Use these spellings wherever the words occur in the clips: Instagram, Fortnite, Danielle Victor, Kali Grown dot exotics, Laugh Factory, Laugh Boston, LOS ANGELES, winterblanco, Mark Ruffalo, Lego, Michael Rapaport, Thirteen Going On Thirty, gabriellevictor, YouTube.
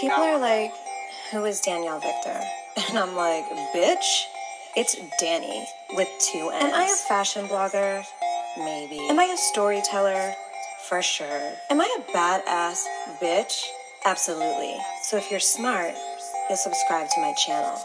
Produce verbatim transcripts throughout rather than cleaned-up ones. people are like, who is Danielle Victor? And I'm like, bitch, it's Danny with two N's. Am I a fashion blogger? Maybe. Am I a storyteller? For sure. Am I a badass bitch? Absolutely. So if you're smart, you'll subscribe to my channel.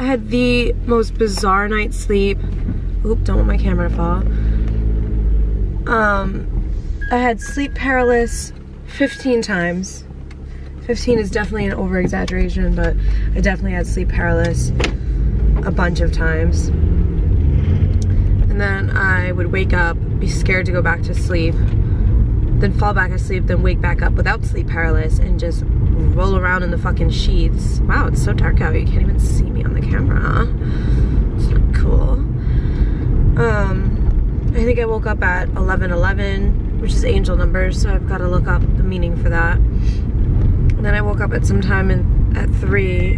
I had the most bizarre night's sleep. Oop, don't want my camera to fall. Um, I had sleep paralysis fifteen times. fifteen is definitely an over-exaggeration, but I definitely had sleep paralysis a bunch of times. And then I would wake up, be scared to go back to sleep, then fall back asleep, then wake back up without sleep paralysis and just roll around in the fucking sheets. Wow, it's so dark out, you can't even see me on the camera. It's not cool. Um, I think I woke up at eleven eleven, which is angel numbers, so I've got to look up the meaning for that. And then I woke up at sometime in, at three,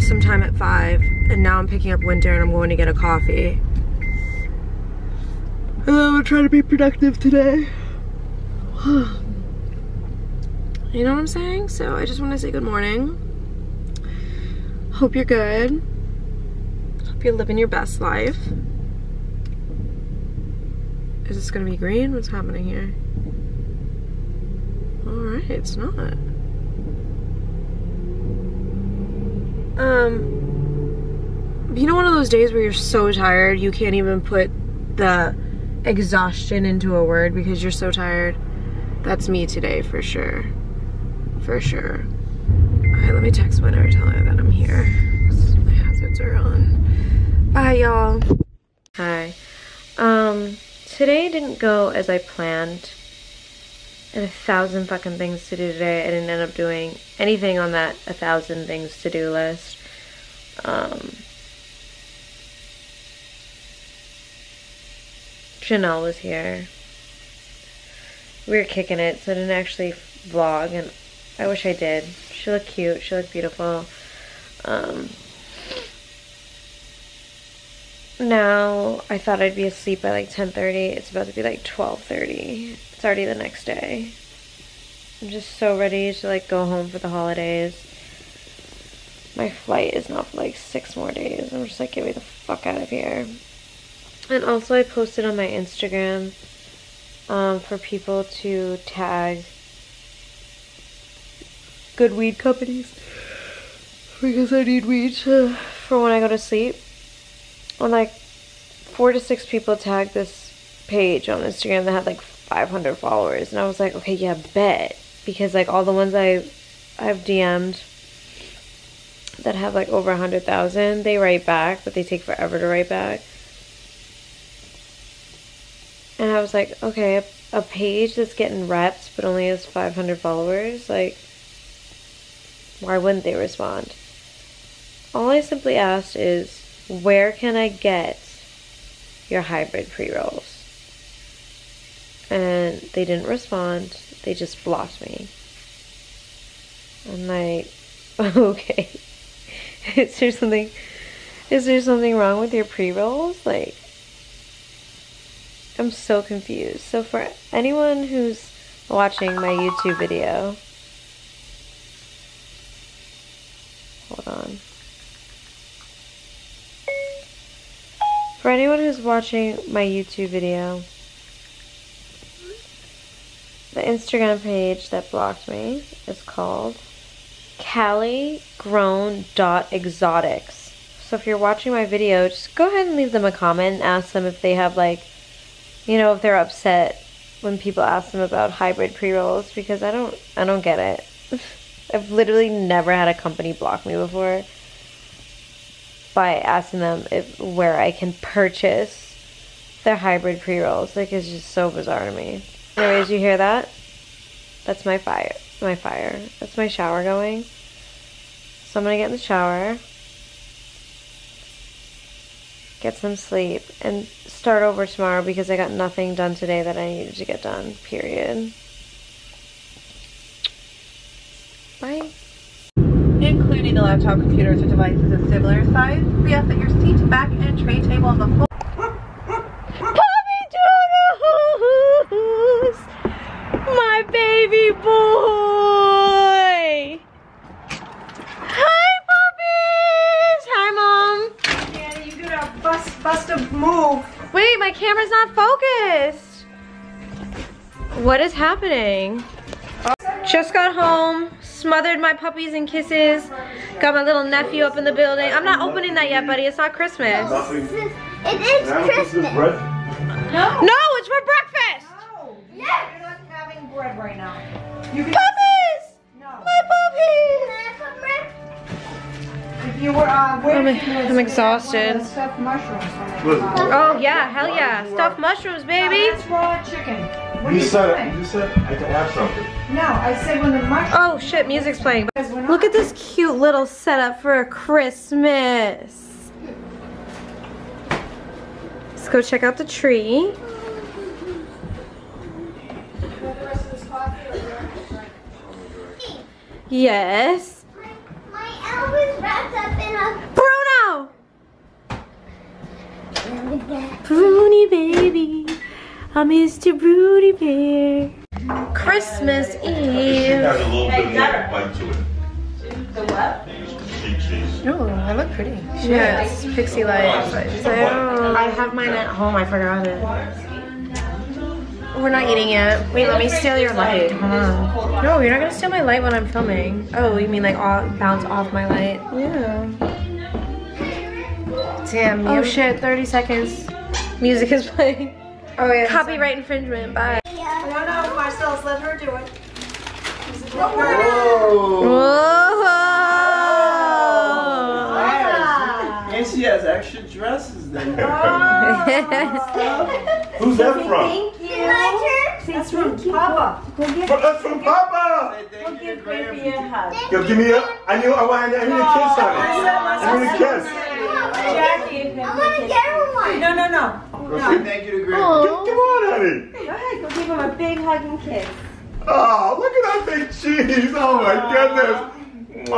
sometime at five, and now I'm picking up Winter and I'm going to get a coffee. And then I'm trying to be productive today. You know what I'm saying? So I just want to say good morning. Hope you're good. Hope you're living your best life. Is this gonna be green? What's happening here? Alright, it's not. Um, you know, one of those days where you're so tired you can't even put the exhaustion into a word because you're so tired? That's me today for sure. For sure. Alright, let me text Winter and tell her that I'm here. My hazards are on. Bye, y'all. Hi. Um, today didn't go as I planned. I had a thousand fucking things to do today. I didn't end up doing anything on that a thousand things to do list. Um, Janelle was here. We were kicking it, so I didn't actually vlog, and I wish I did. She looked cute. She looked beautiful. Um, now, I thought I'd be asleep by like ten thirty. It's about to be like twelve thirty. It's already the next day. I'm just so ready to like go home for the holidays. My flight is not for like six more days. I'm just like, get me the fuck out of here. And also, I posted on my Instagram um, for people to tag good weed companies because I need weed to, for when I go to sleep. And like four to six people tagged this page on Instagram that had like five hundred followers, and I was like, okay, yeah, bet, because like all the ones I I've D M'd that have like over a hundred thousand, they write back, but they take forever to write back. And I was like, okay, a, a page that's getting reps but only has five hundred followers, like, why wouldn't they respond? All I simply asked is, where can I get your hybrid pre-rolls? And they didn't respond. They just blocked me. I'm like, okay. Is there something, is there something wrong with your pre-rolls? Like, I'm so confused. So for anyone who's watching my YouTube video, hold on. For anyone who's watching my YouTube video, the Instagram page that blocked me is called Kali Grown dot exotics. So if you're watching my video, just go ahead and leave them a comment and ask them if they have like, you know, if they're upset when people ask them about hybrid pre-rolls, because I don't, I don't get it. I've literally never had a company block me before by asking them if, where I can purchase their hybrid pre-rolls. Like, it's just so bizarre to me. Anyways, you hear that? That's my fire. My fire. That's my shower going. So I'm gonna get in the shower. get some sleep, and start over tomorrow because I got nothing done today that I needed to get done, period. Bye. Including the laptop, computers, or devices of similar size, we ask that your seat, back, and tray table on the floor. Puppy Doodles! My baby boy! Hi, puppies! Hi, Mom! Danny, you did a bust, bust a move. Wait, my camera's not focused. What is happening? Just got home, smothered my puppies in kisses, got my little nephew up in the building. I'm not opening that yet, buddy. It's not Christmas. It is Christmas. No, no, it's for breakfast. No, yes. You're not having bread right now. You can puppies! No. My puppies! If you were, uh, I'm, I'm exhausted. Stuffed mushrooms. Oh yeah, hell yeah. Stuffed mushrooms, baby. No, that's raw chicken. What you, you said it. You said I could have something. No, I said when the mushrooms. Oh shit, music's playing. Look at this cute little setup for Christmas. Let's go check out the tree. Yes. My, my elf is wrapped up in a. Bruno! Bruni baby. I'm Mister Broody Bear. Christmas Eve. Has a little bit more bite to it. The what? Oh, I look pretty. She yeah, has pixie light. So, I have mine at home. I forgot it. We're not eating yet. Wait, let me steal your light. Huh? No, you're not gonna steal my light when I'm filming. Oh, you mean like off, bounce off my light? Yeah. Damn. Oh shit! thirty seconds. Music is playing. Oh, yeah, copyright infringement, bye. Yeah. I don't know if Marcel's let her do it. Whoa! Whoa! And she has extra dresses then. Oh. Who's that from? Thank you. My turn? That's from Papa. Go get well, that's from Papa! Go give baby a hug. Yo, give me a, I knew, I, I, I need a kiss on it. I need a kiss. Jackie, I want to get her one. No, no, no. No. Thank you to Grandma. Come on, honey. Go ahead, go give him a big hug and kiss. Oh, look at that big cheese. Oh, my Aww. Goodness. Oh,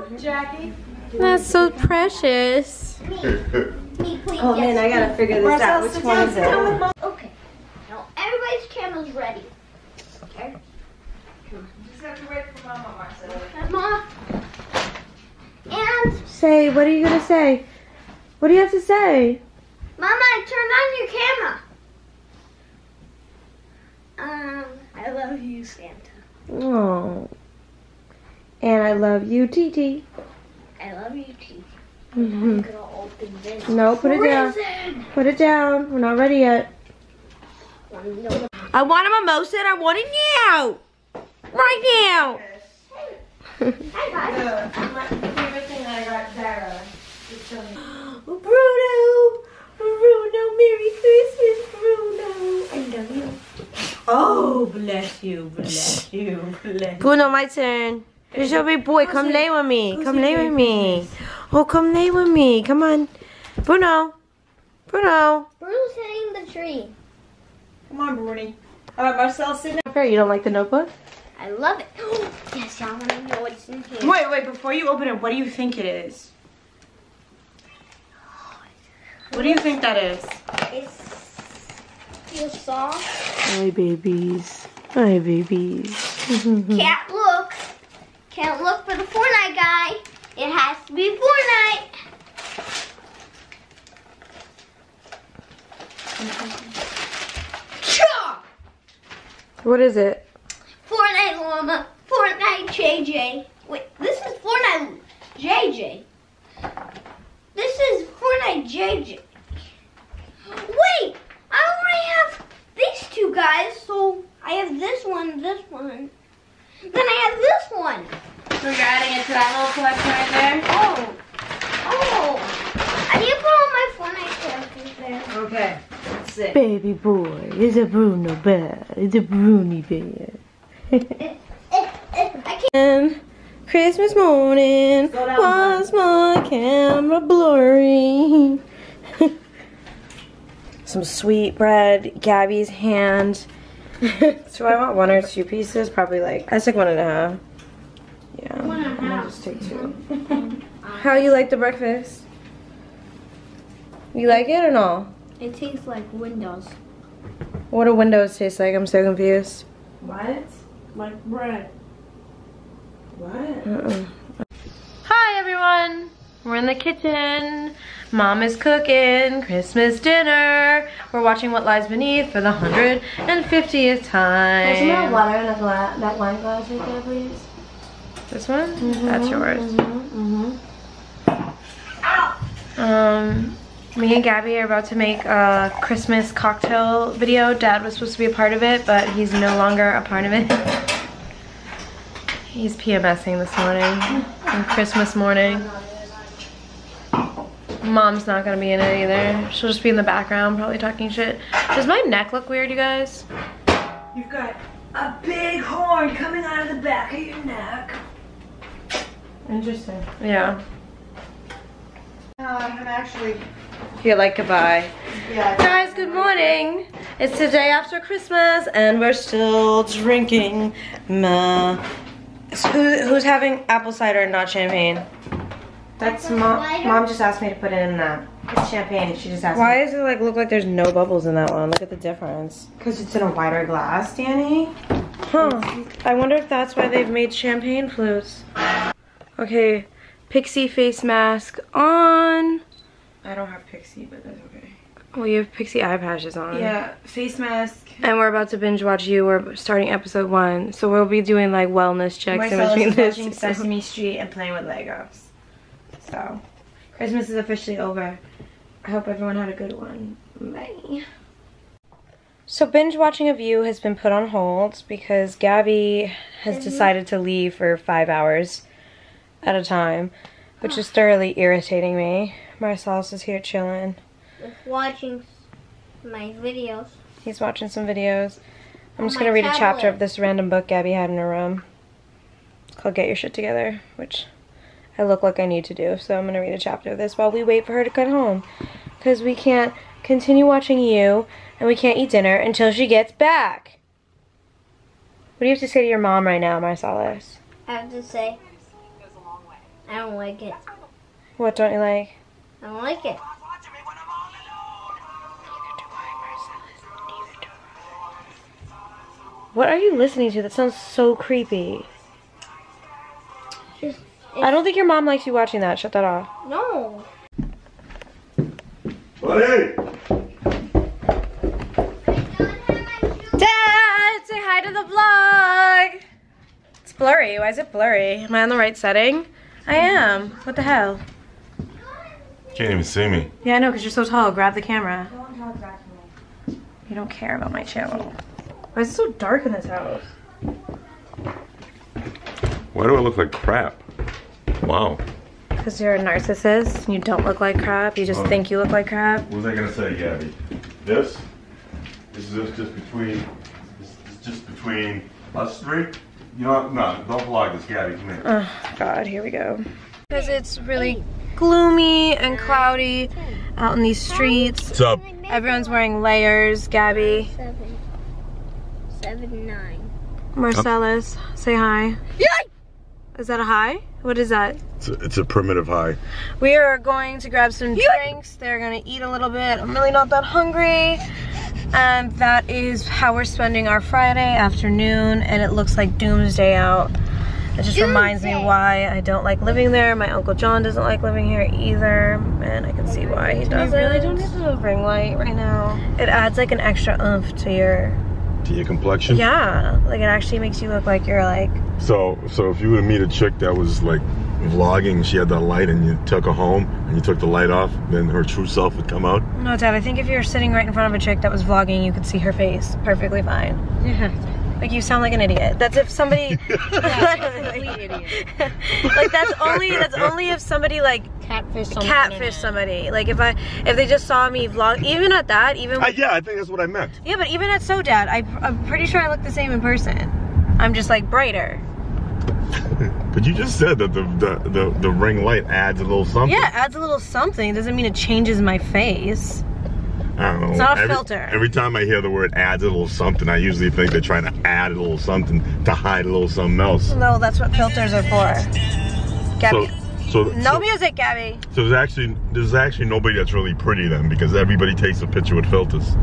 thank Aww. You. Jackie. That's so precious. Oh, man, I gotta figure this out. Which one is it? Okay. Now, everybody's camera's ready. Okay? Come on. You just have to wait for Mama, Marcella. Mama. And. Say, what are you gonna say? What do you have to say? Mama, turn on your camera. Um, I love you, Santa. Oh. And I love you, T T. I love you, T T. Mm-hmm. I'm gonna open this. No, put it down. Put it down. We're not ready yet. I want a mimosa and I want it now. Right now. Hi, guys. My favorite thing that I got Zara is something. Bruno! Bruno, Merry Christmas, Bruno! I love you. Oh, bless you, bless you, bless you. Bruno, my turn. Here's your big boy. Come lay with me. Come lay with me. Oh, come lay with me. Come on. Bruno. Bruno. Bruno's hitting the tree. Come on, Bruni. Alright, Marcel, sit down. You don't like the notebook? I love it. Yes, y'all want to know what's in here. Wait, wait, before you open it, what do you think it is? What do you think that is? It's your song. Hi, babies. Hi, babies. Can't look. Can't look for the Fortnite guy. It has to be Fortnite. What is it? Fortnite Llama. Fortnite J J. Wait, this is Fortnite J J. This is Fortnite J J. Wait, I already have these two guys, so I have this one, this one. Then I have this one. So you're adding it to that little collection right there? Oh. Oh. I need to put all my Fortnite characters there. Okay, that's it. Baby boy is a Bruno bear. It's a Bruni bear. it, it, it, I can't. Christmas morning, once more camera blurry. Some sweet bread, Gabby's hand. So I want one or two pieces, probably like, I took one and a half. Yeah, one and a half. I'm gonna just take two. How you like the breakfast? You like it or no? It tastes like Windows. What do Windows taste like? I'm so confused. What? Like bread. What? Uh-uh. Hi everyone! We're in the kitchen. Mom is cooking Christmas dinner. We're watching What Lies Beneath for the one hundred fiftieth time. There's no water in that wine glass right there, please. This one? Mm-hmm. That's yours. Mm-hmm. Mm-hmm. Um, me and Gabby are about to make a Christmas cocktail video. Dad was supposed to be a part of it, but he's no longer a part of it. He's PMSing this morning, on Christmas morning. Mom's not gonna be in it either. She'll just be in the background, probably talking shit. Does my neck look weird, you guys? You've got a big horn coming out of the back of your neck. Interesting. Yeah. Um, I'm actually... You're like, goodbye. Yeah. Guys, good morning. It's the day after Christmas, and we're still drinking. Ma. Who, who's having apple cider and not champagne? That's mom. Mom just asked me to put it in that. It's champagne. She just asked me. Why does it like look like there's no bubbles in that one? Look at the difference. Because it's in a wider glass, Danny. Huh. I wonder if that's why they've made champagne flutes. Okay. Pixie face mask on. I don't have Pixie, but that's okay. Well, you have Pixie eye patches on. Yeah, face mask. And we're about to binge watch you. We're starting episode one. So we'll be doing like wellness checks. Myself is watching Sesame Street and playing with Legos. So, Christmas is officially over. I hope everyone had a good one. Bye. So binge watching of you has been put on hold because Gabby has mm-hmm. decided to leave for five hours at a time, which oh. is thoroughly irritating me. Marcel's is here chilling. Watching my videos. He's watching some videos. I'm just gonna read tablet. a chapter of this random book Gabby had in her room. It's called Get Your Shit Together, which I look like I need to do. So I'm gonna read a chapter of this while we wait for her to come home, because we can't continue watching you and we can't eat dinner until she gets back. What do you have to say to your mom right now, Marcellus? I have to say, I don't like it. What don't you like? I don't like it. What are you listening to? That sounds so creepy. It's, it's, I don't think your mom likes you watching that. Shut that off. No. Buddy! Dad! Say hi to the vlog! It's blurry. Why is it blurry? Am I on the right setting? I am. What the hell? Can't even see me. Yeah, I know, because you're so tall. Grab the camera. Don't talk back to me. You don't care about my channel. Why is it so dark in this house? Why do I look like crap? Wow. Because you're a narcissist and you don't look like crap. You just um, think you look like crap. What was I gonna say, Gabby? This? This is just between. This is just between us three. You know what? No, don't vlog this, Gabby. Come here. Oh God, here we go. Because it's really gloomy and cloudy out in these streets. What's up? Everyone's wearing layers, Gabby. seven nine. Marcellus, oh. say hi. Yay! Is that a hi? What is that? It's a, it's a primitive hi. We are going to grab some Yay! drinks. They're gonna eat a little bit. I'm really not that hungry. And that is how we're spending our Friday afternoon, and it looks like doomsday out. It just doomsday. reminds me why I don't like living there. My Uncle John doesn't like living here either, and I can see why he doesn't. We really don't need a ring light right now. It adds like an extra oomph to your To your complexion? Yeah, like it actually makes you look like you're like... So so if you were to meet a chick that was like vlogging, she had that light and you took her home and you took the light off, then her true self would come out? No, Dad, I think if you were sitting right in front of a chick that was vlogging, you could see her face perfectly fine. Yeah. Like, you sound like an idiot. That's if somebody... Yeah, like, idiot. Like, that's only that's only if somebody, like... Catfish somebody. Catfish somebody. Like, if I if they just saw me vlog... Even at that, even... Uh, yeah, I think that's what I meant. Yeah, but even at So Dad, I, I'm pretty sure I look the same in person. I'm just, like, brighter. But you just said that the, the, the, the ring light adds a little something. Yeah, it adds a little something. It doesn't mean it changes my face. I don't know. It's not a every, filter. Every time I hear the word adds a little something, I usually think they're trying to add a little something to hide a little something else. No, that's what filters are for. Gabby. So, so, no so, music, Gabby. So there's actually, there's actually nobody that's really pretty then, because everybody takes a picture with filters.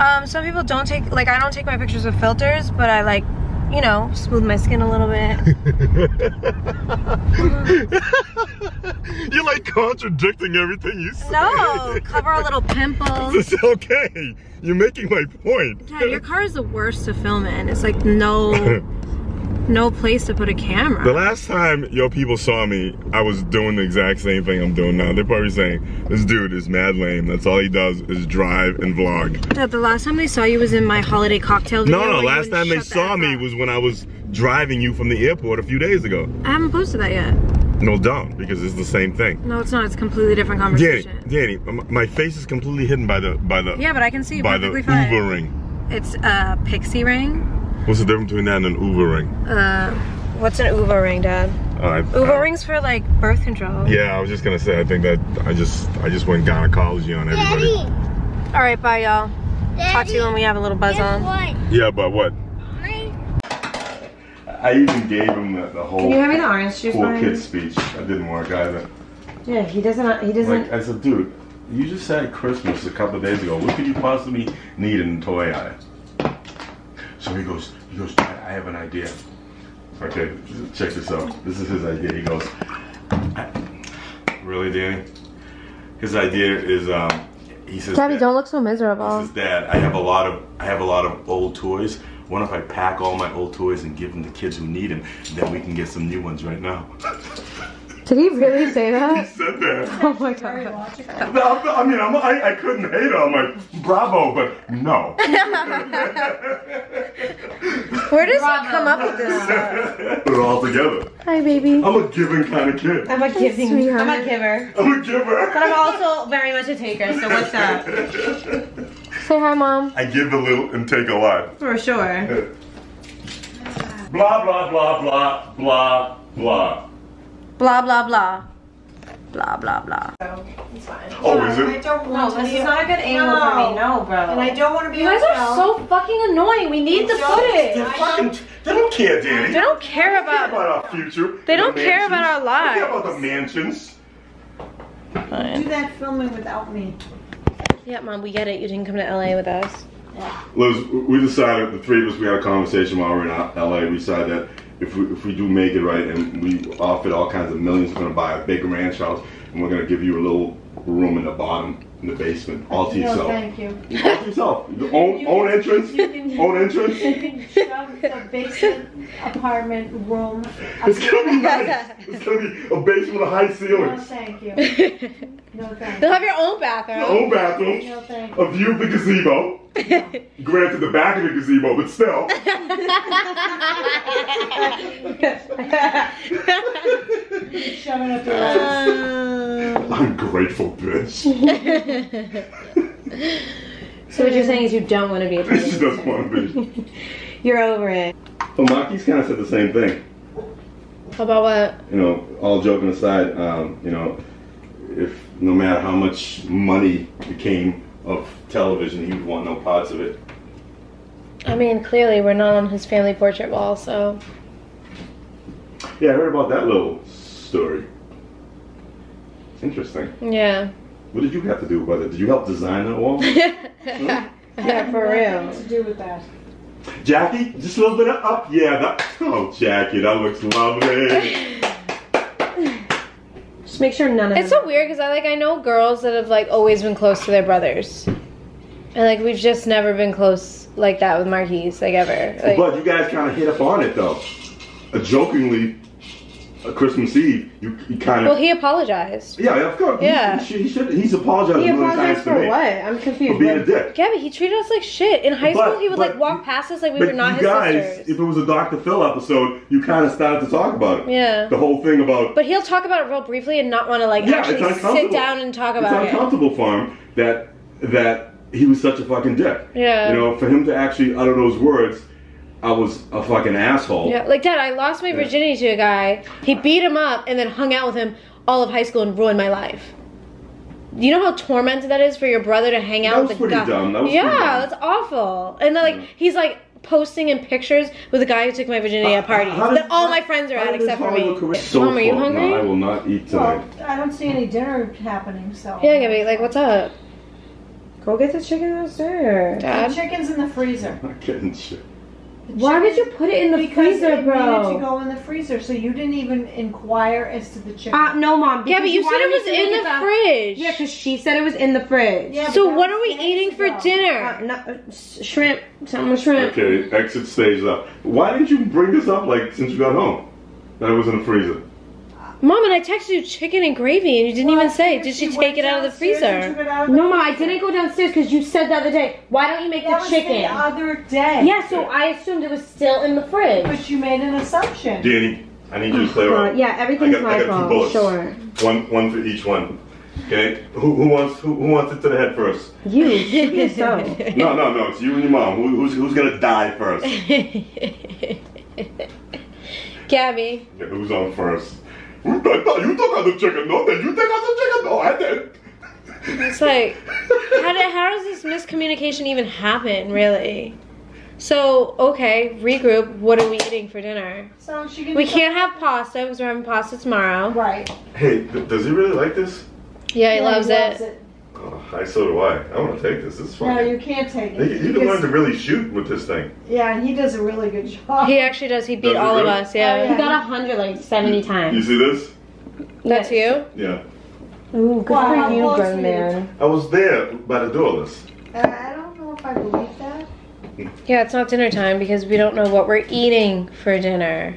Um, some people don't take, like I don't take my pictures with filters, but I like, you know, smooth my skin a little bit. You're like contradicting everything you say. No, cover our little pimples. It's okay. You're making my point. Yeah, your car is the worst to film in. It's like no, no place to put a camera. The last time your people saw me, I was doing the exact same thing I'm doing now. They're probably saying, this dude is mad lame. That's all he does is drive and vlog. Yeah, the last time they saw you was in my holiday cocktail video. No, no, last time they saw me was when I was driving you from the airport a few days ago. I haven't posted that yet. No, don't, because it's the same thing. No, it's not. It's a completely different conversation. Danny, Danny, my face is completely hidden by the by the. Yeah, but I can see you by the fine. Uber ring. It's a pixie ring. What's the difference between that and an Uber ring? Uh, what's an Uber ring, Dad? Uh, Uber uh, rings for like birth control. Yeah, I was just gonna say. I think that I just I just went gynecology on everybody. Daddy. All right, bye y'all. Talk to you when we have a little buzz on. What? Yeah, but what? I even gave him the, the whole. Can you hand me the orange juice? Cool kid speech. That didn't work either. Yeah, he doesn't. He doesn't. Like, I said, dude, you just had Christmas a couple of days ago. What could you possibly need in a toy on it? So he goes, he goes, I have an idea. Okay, check this out. This is his idea. He goes, really, Danny? His idea is, um, he says, Gabby, don't look so miserable. He says, Dad, I have a lot of, I have a lot of old toys. What if I pack all my old toys and give them to kids who need them? Then we can get some new ones right now. Did he really say that? He said that. Oh my god. No, I mean, I'm, I, I couldn't hate him. I'm like, bravo, but no. Where does bravo. He come up with this stuff? Put it all together. Hi, baby. I'm a giving kind of kid. I'm a giving. Sweetheart. I'm a giver. I'm a giver. But I'm also very much a taker, so what's up? Say hi, Mom. I give a little and take a lot. For sure. Blah, blah, blah, blah, blah, blah. Blah, blah, blah. Blah, blah, blah. So, it's fine. Oh, yeah, is it? I don't want no, to this is not a good angle no. for me. No, bro. And I don't want to be You guys are now. so fucking annoying. We need the footage. They're fucking, they don't care, Danny. They don't care about, they about our future. They don't the care about our lives. They care about the mansions. Fine. Do that filming without me. Yeah, Mom, we get it. You didn't come to L A with us. Yeah. Liz, we decided, the three of us, we had a conversation while we were in L A. We decided that if we, if we do make it right and we offered all kinds of millions, we're going to buy a big ranch house and we're going to give you a little room in the bottom, in the basement, all to no, yourself. Thank you. All to yourself. Your own, you own can, entrance. You can, own entrance. You can shove a basement apartment room. It's going to be nice. It's going to be a basement with high ceilings. No, thank you. No, thanks. They'll have your own bathroom. Your own bathroom. No, thanks. A view of the gazebo. Granted, the back of the gazebo, but still. Shoving up your ass. Ungrateful bitch. So what you're saying is you don't want to be a teacher. She doesn't want to be. You're over it. Well, Maki's kind of said the same thing. About what? You know, all joking aside, um, you know, if no matter how much money became of television, he would want no parts of it. I mean, clearly we're not on his family portrait wall, so. Yeah, I heard about that little story. Interesting. Yeah. What did you have to do with it? Did you help design that wall? Huh? Yeah, for real. What to do with that? Jackie, just a little bit of up. Yeah, that, oh, Jackie, that looks lovely. Just make sure none of it's them. So weird because I like I know girls that have like always been close to their brothers, and like we've just never been close like that with Marquise like ever. Like, but you guys kind of hit up on it though, uh, jokingly, uh, Christmas Eve. You, you kind of well he apologized. Yeah, of course. Yeah, he, he should. He's apologized. He apologized for what? I'm confused. For being a dick. Yeah, but he treated us like shit in high but, school. He would but, like walk past us like we but were not you his guys, sisters. If it was a Doctor Phil episode, you kind of started to talk about it. Yeah. The whole thing about. But he'll talk about it real briefly and not want to like yeah, actually sit down and talk about it. It's uncomfortable it. for him that that he was such a fucking dick. Yeah. You know, for him to actually utter those words. I was a fucking asshole. Yeah, like, Dad, I lost my virginity yeah. to a guy. He beat him up and then hung out with him all of high school and ruined my life. You know how tormented that is for your brother to hang out with the guy? That was pretty dumb. That was pretty dumb. Yeah, that's awful. And then, like, yeah. he's like posting in pictures with a guy who took my virginity uh, at parties that all my friends are at except for me. So Mom, are you hungry? No, I will not eat tonight. Well, I don't see any dinner happening, so. Yeah, I'm gonna be like, what's up? Go get the chicken downstairs. Dad? The chicken's in the freezer. I'm not getting shit. Why did you put it in the because freezer, bro? Because it needed to go in the freezer, so you didn't even inquire as to the chicken. Uh, no, Mom. Yeah, but you said it was in the about... fridge. Yeah, because she said it was in the fridge. Yeah, so what are we eating for though. dinner? Uh, no, uh, shrimp. Something shrimp. Okay, exit stage left. Why did you bring this up, like, since you got home? That it was in the freezer? Mom, and I texted you chicken and gravy, and you didn't well, even say. Did she, she take it out of the freezer? Of the no, Mom, I didn't go downstairs because you said the other day, why don't you make that the was chicken? The other day. Yeah, so I assumed it was still in the fridge. But you made an assumption. Danny, I need you to clear up. Yeah, everything's I got, my I got fault. Two bullets. Sure. One, one for each one. Okay. Who, who wants who, who wants it to the head first? You. yourself. No, no, no. It's you and your mom. Who, who's who's gonna die first? Gabby. Yeah, who's on first? You took out the chicken, no? Did you take out the chicken? No, I did. It's like, how, did, how does this miscommunication even happen, really? So, okay, regroup. What are we eating for dinner? So she we can't have pasta because we're having pasta tomorrow. Right. Hey, does he really like this? Yeah, he yeah, loves, he loves it. it. Oh, I so do I. I want to take this. This is fun. No, you can't take it. You, you can learn to really shoot with this thing. Yeah, and he does a really good job. He actually does. He beat does all really? of us. Yeah, oh, yeah. He got a hundred like seventy you, times. You see this? That's yes. you. Yeah. Ooh, good wow, for you, grown man. I was there by the doorless. Uh, I don't know if I believe that. Yeah, it's not dinner time because we don't know what we're eating for dinner.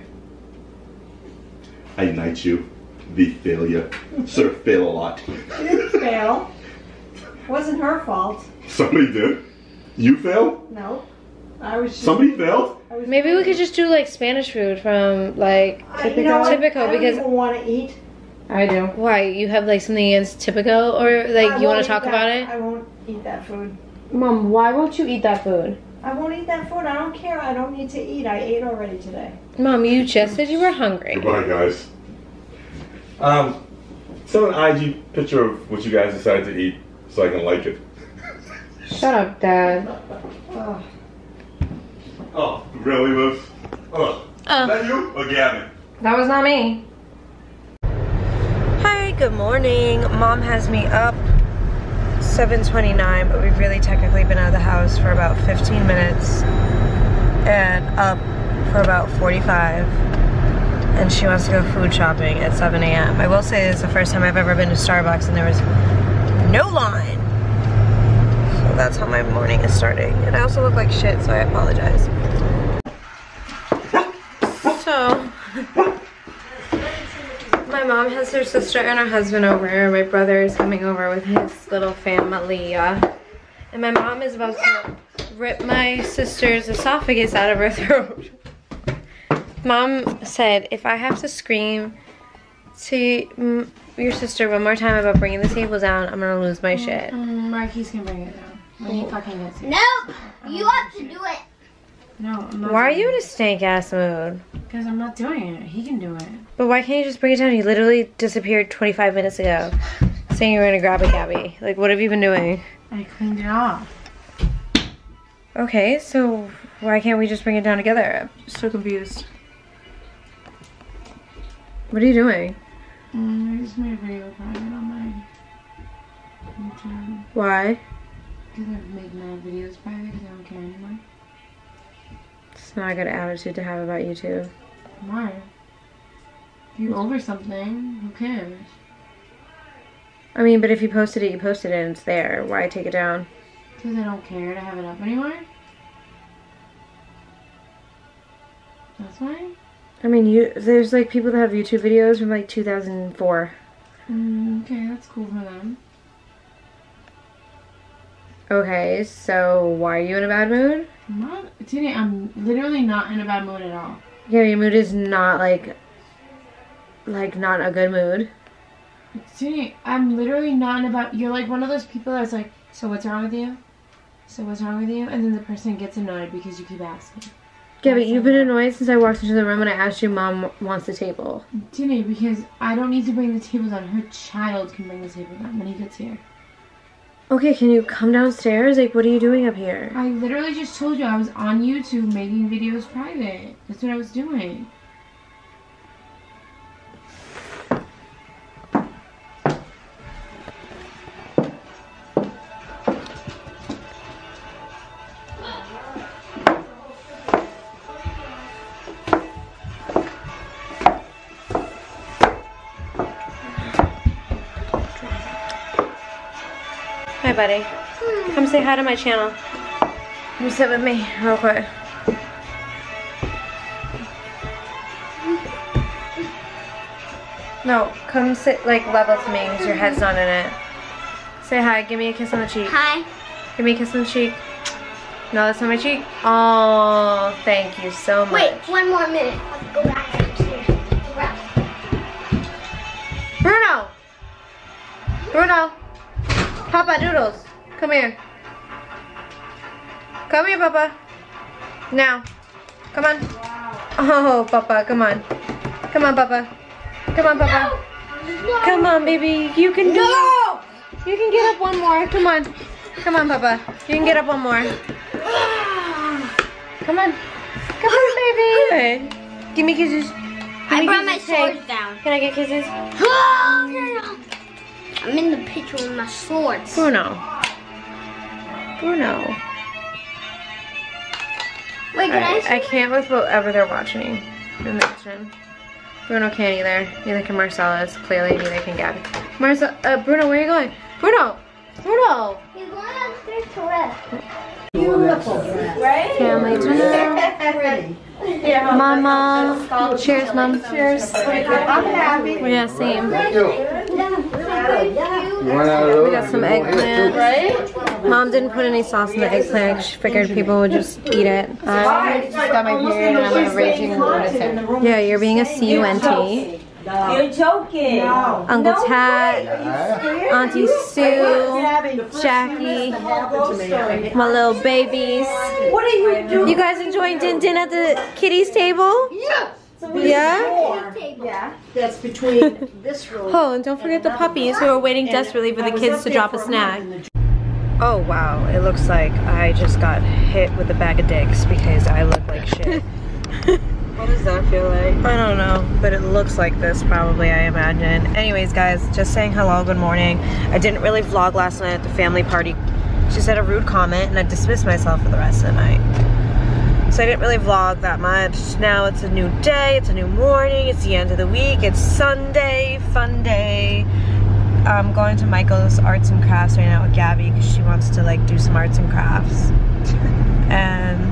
I knight you, the failure. Sir, fail a lot. You didn't fail. Wasn't her fault. Somebody did. You failed? No. I was just Somebody failed? I was Maybe we could just do like Spanish food from like I, you know, Typico I, I because I don't want to eat. I do. Why? You have like something against Typico or like I you want to talk that. about it? I won't eat that food. Mom, why won't you eat that food? I won't eat that food. I don't care. I don't need to eat. I ate already today. Mom, you just said you were hungry. Goodbye, guys. Um, send an I G picture of what you guys decided to eat. So I can like it. Shut up, Dad. Oh, oh really, Liv? Oh, uh. Is that you or Gavin? That was not me. Hi, good morning. Mom has me up. seven twenty-nine, but we've really technically been out of the house for about fifteen minutes and up for about forty-five. And she wants to go food shopping at seven A M I will say this is the first time I've ever been to Starbucks and there was no line. So that's how my morning is starting. And I also look like shit, so I apologize. So, my mom has her sister and her husband over. My brother is coming over with his little family. And my mom is about to rip my sister's esophagus out of her throat. Mom said, if I have to scream to your sister one more time about bringing the table down, I'm gonna lose my shit. Um, Marquis can bring it down when he fucking gets it. Nope! You have to do it! No, I'm not. Why are you in a stank ass mood? Because I'm not doing it. He can do it. But why can't you just bring it down? He literally disappeared twenty-five minutes ago saying you were gonna grab a Gabby. Like, what have you been doing? I cleaned it off. Okay, so why can't we just bring it down together? I'm so confused. What are you doing? Mm, I just made a video crying on my YouTube. Why? Because I've made my videos private because I don't care anymore. It's not a good attitude to have about YouTube. Why? If you over something, who cares? I mean, but if you posted it, you posted it and it's there. Why take it down? Because I don't care to have it up anymore. That's why? I mean, you, there's like people that have YouTube videos from like two thousand four. Mm, okay, that's cool for them. Okay, so why are you in a bad mood? I'm not, today I'm literally not in a bad mood at all. Yeah, your mood is not like, like not a good mood. Today, I'm literally not in a bad, you're like one of those people that's like, so what's wrong with you? So what's wrong with you? And then the person gets annoyed because you keep asking. Yeah, but you've been annoyed since I walked into the room and I asked you, Mom wants the table. Didn't, because I don't need to bring the table down. Her child can bring the table down when he gets here. Okay, can you come downstairs? Like, what are you doing up here? I literally just told you I was on YouTube making videos private. That's what I was doing. Hi, buddy. Hmm. Come say hi to my channel. You sit with me real quick. No, come sit like level to me because your head's not in it. Say hi. Give me a kiss on the cheek. Hi. Give me a kiss on the cheek. No, that's not my cheek. Oh, thank you so much. Wait, one more minute. Let's go back upstairs. Bruno! Bruno! Papa Doodles, come here. Come here, Papa. Now. Come on. Oh, Papa, come on. Come on, Papa. Come on, Papa. No. Come on, baby. You can do no. it. You can get up one more. Come on. Come on, Papa. You can get up one more. Come on. Come on, baby. Give me kisses. Give I me brought kisses. my sword down. Can I get kisses? Oh, no, no. I'm in the picture with my swords. Bruno. Bruno. Wait, can I, I, I can't with whatever they're watching in the kitchen. Bruno can't either. Neither can Marcellus. Clearly, neither can Gabby. Marce- uh, Bruno, where are you going? Bruno! Bruno! You're going upstairs to rest. Beautiful. Right? Family dinner. Yeah, Mama. Mom. Cheers, Mom. Cheers. I'm happy. Yeah, same. Thank you. We got some eggplant. Right? Mom didn't put any sauce in the eggplant. She figured people would just eat it. I just got my period and I'm a raging lunatic. Yeah, you're being a C U N T. You're joking. Uncle Tat, Auntie Sue, Jackie, my little babies. What are you doing? You guys enjoying din din at the kitties' table? Yeah. So yeah. Yeah. That's between this room. Oh, and don't forget and the puppies who are waiting desperately for the kids to drop a snack. Oh wow, it looks like I just got hit with a bag of dicks because I look like shit. What does that feel like? I don't know, but it looks like this probably, I imagine. Anyways, guys, just saying hello, good morning. I didn't really vlog last night at the family party. She said a rude comment and I dismissed myself for the rest of the night. So I didn't really vlog that much. Now it's a new day, it's a new morning, it's the end of the week, it's Sunday, fun day. I'm going to Michael's Arts and Crafts right now with Gabby because she wants to like do some arts and crafts. And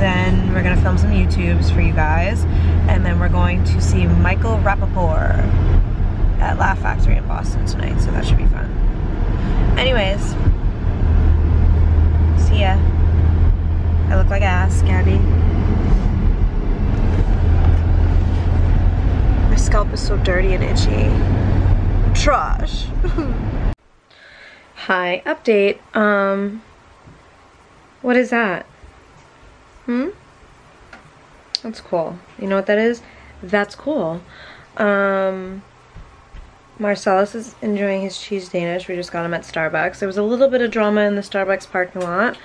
then we're gonna film some YouTubes for you guys. And then we're going to see Michael Rapaport at Laugh Factory in Boston tonight, so that should be fun. Anyways, see ya. I look like ass, Gabby. My scalp is so dirty and itchy. Trash. Hi, update. Um, what is that? Hmm? That's cool. You know what that is? That's cool. Um, Marcellus is enjoying his cheese Danish. We just got him at Starbucks. There was a little bit of drama in the Starbucks parking lot.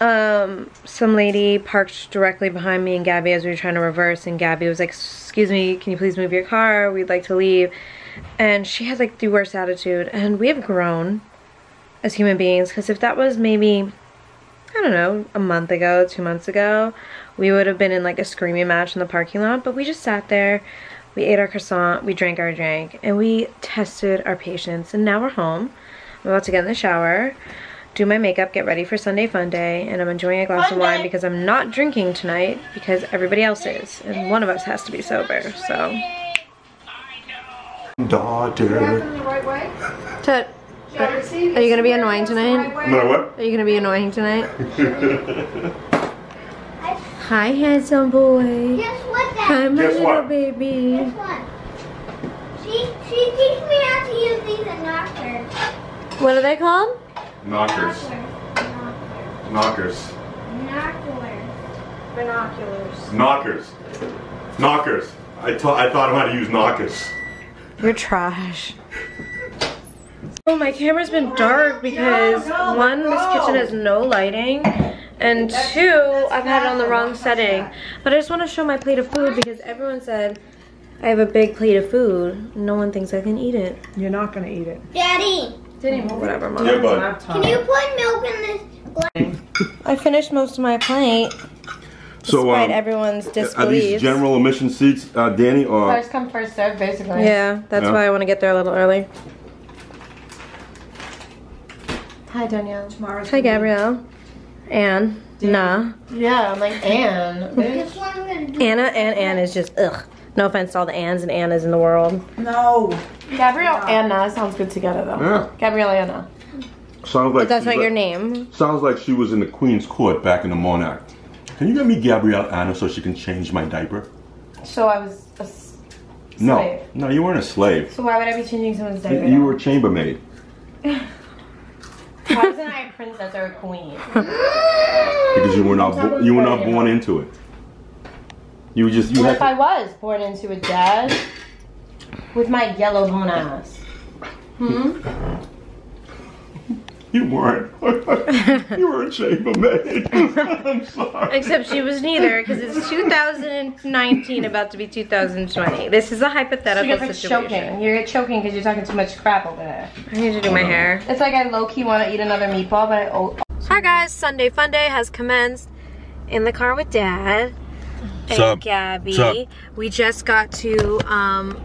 Um, some lady parked directly behind me and Gabby as we were trying to reverse, and Gabby was like, excuse me, can you please move your car? We'd like to leave. And she had like the worst attitude, and we have grown as human beings, because if that was maybe, I don't know, a month ago, two months ago, we would have been in like a screaming match in the parking lot, but we just sat there, we ate our croissant, we drank our drink, and we tested our patience, and now we're home. I'm about to get in the shower, do my makeup, get ready for Sunday fun day, and I'm enjoying a glass of wine because I'm not drinking tonight because everybody else is, and one of us has to be sober, so. Daughter. Ted, are you gonna be annoying tonight? No, what? Are you gonna be annoying tonight? Hi, handsome boy. Guess what, Dad? Hi, my little baby. Guess what? She, she teaches me how to use these knockers. What are they called? Knockers. Knockers. Knockers. Knockers. Binoculars. Knockers. Knockers. I, ta I taught him how to use knockers. You're trash. Oh, my camera's been dark because no, no, one, go. This kitchen has no lighting, and that's, two, that's I've had it on the wrong setting. But I just want to show my plate of food because everyone said I have a big plate of food. No one thinks I can eat it. You're not going to eat it. Daddy! Didn't even whatever, Mom. Yeah, but can you put milk in this glass? I finished most of my plate. So, despite um, everyone's disbelief. Are these general admission seats, uh, Danny, or? First come, first serve, basically. Yeah, that's yeah. why I want to get there a little early. Hi, Danielle. Tomorrow's Hi, Gabrielle. Anne. Nah. Yeah, I'm like, Anne. Bitch. Anna and Anne is just, ugh. No offense to all the Anns and Annas in the world. No. Gabrielle no. Anna sounds good together, though. Yeah. Gabrielle Anna. Sounds like but that's not like, your name. Sounds like she was in the Queen's Court back in the Monarch. Can you get me Gabrielle Anna so she can change my diaper? So I was a s slave? No, no, you weren't a slave. So why would I be changing someone's diaper? You, you were a chambermaid. Why wasn't I a princess or a queen? Because you were not you were not born into it. You were just. You well, if to... I was born into it, Dad, with my yellow bone eyes. Hmm. You weren't. You were a chambermaid. I'm sorry. Except she was neither, because it's two thousand nineteen, about to be two thousand twenty. This is a hypothetical so you're situation. Choking. You're choking because you're talking too much crap over there. I need to do my hair. It's like I low-key want to eat another meatball, but I... Oh. Hi guys, Sunday Fun Day has commenced. In the car with Dad. What's and up? Gabby. What's up? We just got to... Um,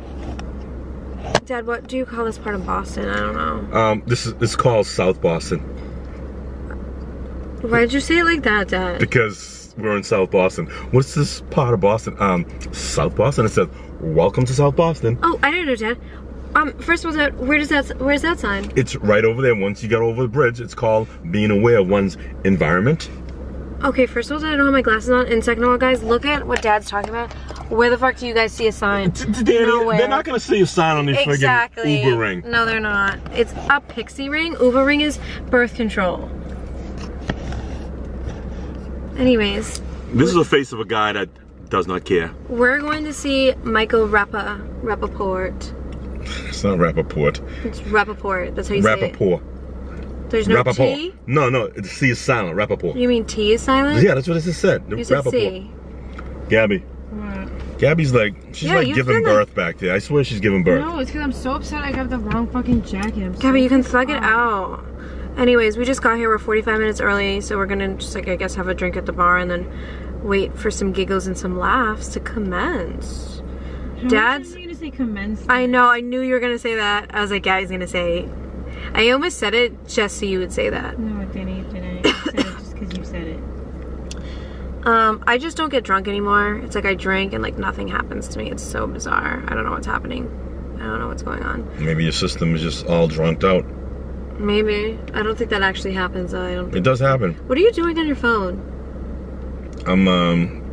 Dad, what do you call this part of Boston? I don't know. Um, this is it's called South Boston. Why did you say it like that, Dad? Because we're in South Boston. What's this part of Boston? Um, South Boston. It says, "Welcome to South Boston." Oh, I didn't know, Dad. Um, first of all, Dad, where does that where's that sign? It's right over there. Once you get over the bridge, it's called being aware of one's environment. Okay, first of all, Dad, I don't have my glasses on, and second of all, guys, look at what Dad's talking about. Where the fuck do you guys see a sign? Danny, Nowhere. They're not gonna see a sign on this exactly. friggin' Uber ring. No, they're not. It's a pixie ring. Uber ring is birth control. Anyways. This is the face of a guy that does not care. We're going to see Michael Rapa, Rapaport. It's not Rapaport. It's Rapaport, that's how you Rapaport. say it. There's no Rapaport. T? No, no, the C is silent, Rapaport. You mean T is silent? Yeah, that's what it said. You said C. Gabby. What? Gabby's like, she's yeah, like giving birth like... back there. I swear she's giving birth. No, it's because I'm so upset I got the wrong fucking jacket. I'm Gabby, so you can slug it out. Anyways, we just got here. We're forty-five minutes early, so we're going to just like, I guess, have a drink at the bar and then wait for some giggles and some laughs to commence. How Dad's... you to say commence? I know, I knew you were going to say that. I was like, Gabby's going to say... I almost said it just so you would say that. No, Danny, you didn't. I said it just because you said it. Um, I just don't get drunk anymore. It's like I drink and like nothing happens to me. It's so bizarre. I don't know what's happening. I don't know what's going on. Maybe your system is just all drunked out. Maybe. I don't think that actually happens. I don't. It does happen. What are you doing on your phone? I'm um,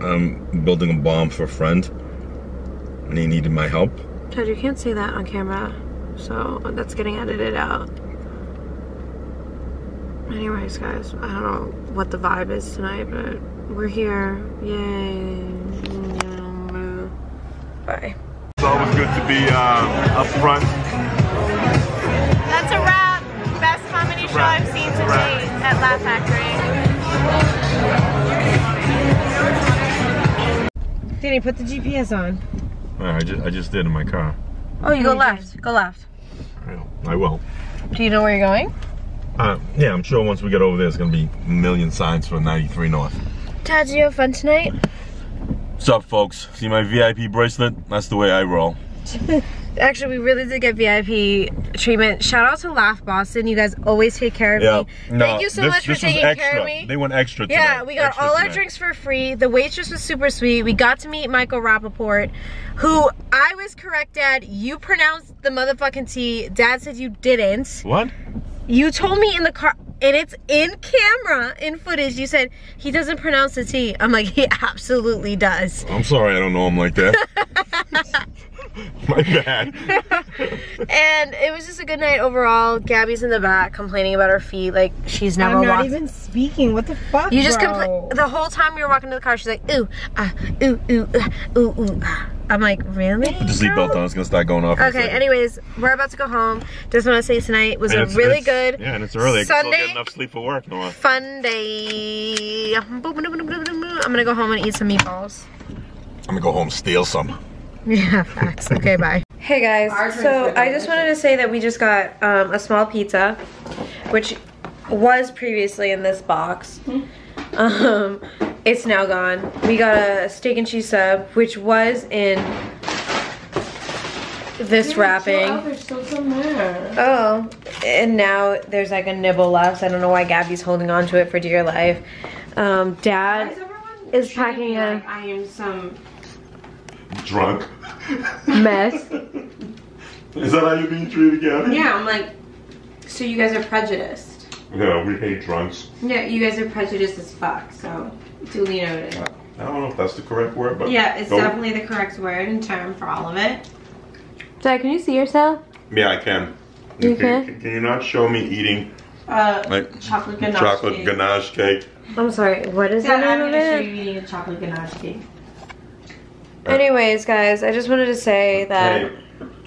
I'm building a bomb for a friend, and he needed my help. Dad, you can't say that on camera. So that's getting edited out. Anyways, guys, I don't know what the vibe is tonight, but we're here. Yay. Bye. It's always good to be uh, up front. That's a wrap. Best comedy show I've seen to date at Laugh Factory. Danny, put the G P S on. I just, I just did in my car. Oh, you go left. Go left. I will. Do you know where you're going? Uh, yeah, I'm sure once we get over there, there's going to be a million signs for ninety-three North. Dad, did you have fun tonight? What's up, folks? See my V I P bracelet? That's the way I roll. Actually, we really did get V I P treatment. Shout out to Laugh Boston. You guys always take care of yeah. me. No, Thank you so this, much for taking extra. care of me. They went extra today. Yeah, we got extra all our tonight. drinks for free. The waitress was super sweet. We got to meet Michael Rapaport, who I was correct, Dad. You pronounced the motherfucking T. Dad said you didn't. What? You told me in the car, and it's in camera, in footage, you said, he doesn't pronounce the T. I'm like, he absolutely does. I'm sorry I don't know him like that. My bad. And it was just a good night overall. Gabby's in the back complaining about her feet, like she's never walked. I'm not walked. even speaking. What the fuck? You just compl the whole time we were walking to the car. She's like, ooh, ah, ooh, ooh, ah, ooh, ooh. Ah. I'm like, really? Put the seatbelt on. It's gonna start going off. Okay. Anyways, we're about to go home. Just want to say tonight was and a it's, really it's, good. Yeah, and it's early. Sunday. I get enough sleep for work. No fun day. I'm gonna go home and eat some meatballs. I'm gonna go home and steal some. Yeah, facts. Okay, bye. Hey guys, so I just wanted to say that we just got um, a small pizza, which was previously in this box. Um, it's now gone. We got a steak and cheese sub, which was in this Dude, wrapping. Out, there's still some there. Oh, and now there's like a nibble left. I don't know why Gabby's holding on to it for dear life. Um, Dad is packing a... Like I am some... drunk. Mess. Is that how you're being treated, Gabby? Yeah, I'm like, so you guys are prejudiced. Yeah, we hate drunks. Yeah, you guys are prejudiced as fuck, so duly noted. I don't know if that's the correct word, but... Yeah, it's definitely the correct word and term for all of it. Dad, can you see yourself? Yeah, I can. You can? Can, can you not show me eating... Uh, like chocolate ganache chocolate cake. ganache cake. I'm sorry, what is Dad, that? I'm going to show you eating a chocolate ganache cake. Anyways, guys, I just wanted to say that... Hey,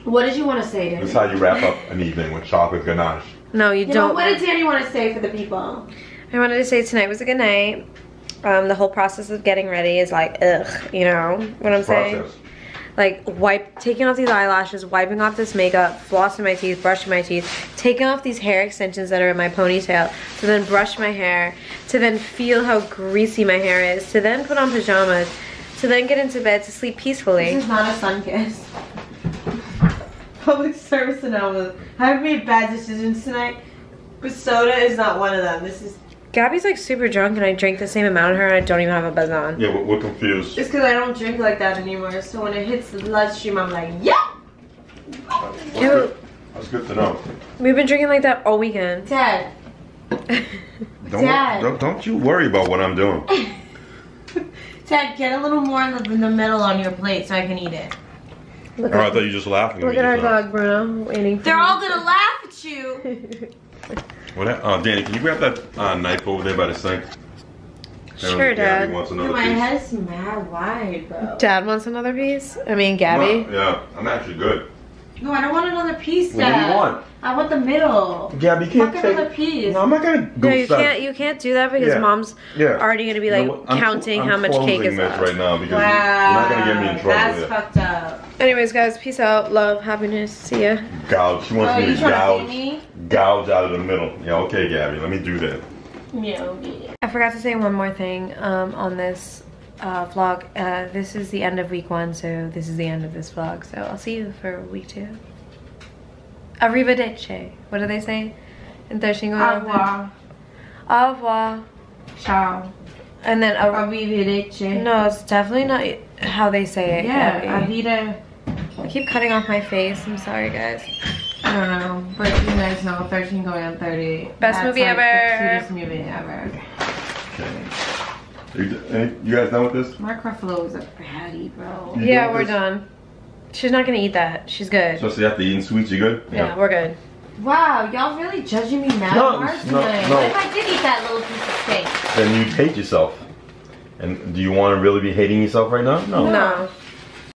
what did you want to say, Danny? That's how you wrap up an evening with chocolate ganache. No, you, you don't. Know, what did Danny want to say for the people? I wanted to say tonight was a good night. Um, the whole process of getting ready is like, ugh, you know what I'm process. saying? Like, wipe, taking off these eyelashes, wiping off this makeup, flossing my teeth, brushing my teeth, taking off these hair extensions that are in my ponytail, to then brush my hair, to then feel how greasy my hair is, to then put on pajamas, to then get into bed to sleep peacefully. This is not a sun kiss. Public service announcement. I've made bad decisions tonight, but soda is not one of them. This is... Gabby's like super drunk and I drink the same amount of her and I don't even have a buzz on. Yeah, we're, we're confused. It's because I don't drink like that anymore, so when it hits the bloodstream, I'm like, yeah! That's good. That's good to know. We've been drinking like that all weekend. Dad. Don't, Dad. Don't, don't you worry about what I'm doing. Dad, get a little more in the middle on your plate so I can eat it. Oh, I thought you were just laughing. Look at our dog, Bruno. Waiting for They're all going to laugh at you. What? Oh, Danny, can you grab that uh, knife over there by the sink? Sure, Dad. Wants another My piece. head's mad wide, bro. Dad wants another piece? I mean, Gabby? Well, yeah, I'm actually good. No, I don't want another piece, Dad. What do you want? I want the middle. Gabby, you can't take another piece. No, I'm not gonna go. No, you start. can't. You can't do that because yeah. mom's yeah. already gonna be like no, I'm, counting I'm how much cake is left right now. Because wow, you're not gonna get me in trouble. That's yet. fucked up. Anyways, guys, peace out, love, happiness, see ya. Gouge. She wants oh, me to gouge. To me? Gouge out of the middle. Yeah, okay, Gabby. Let me do that. Yeah. Okay. I forgot to say one more thing um, on this uh, vlog. Uh, this is the end of week one, so this is the end of this vlog. So I'll see you for week two. Arrivederci. What do they say? In Thirteen Going On Thirty. Au revoir. Au revoir. Ciao. And then arrivederci. No, it's definitely not how they say it. Yeah, arrivederci. I keep cutting off my face. I'm sorry, guys. I don't know, but you guys know Thirteen Going On Thirty. Best That's movie like ever. The cutest movie ever. Okay. You, you guys done with this? Mark Ruffalo is a fatty, bro. You yeah, we're this? done. She's not gonna eat that. She's good. So, so after eating sweets, you good? Yeah, yeah, we're good. Wow, y'all really judging me mad no, hard no, tonight. No. What if I did eat that little piece of cake? Then you'd hate yourself. And do you want to really be hating yourself right now? No. No.